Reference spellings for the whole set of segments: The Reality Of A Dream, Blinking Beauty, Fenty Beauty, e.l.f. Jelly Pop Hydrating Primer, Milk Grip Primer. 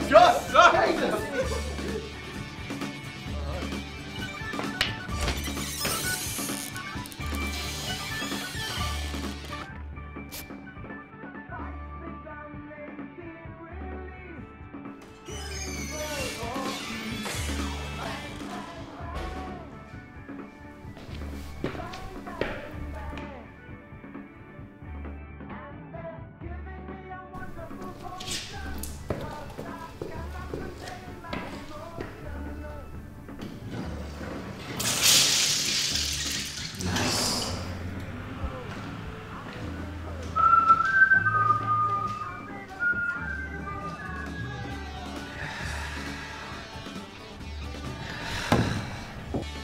Oh, just Jesus!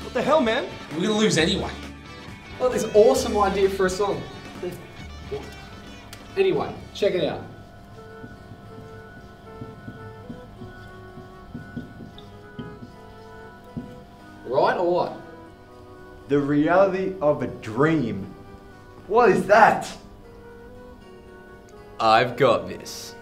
What the hell, man? We're gonna lose anyway. Well, this awesome idea for a song. Anyway, check it out. Right or what? The Reality of a Dream. What is that? I've got this.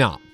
not.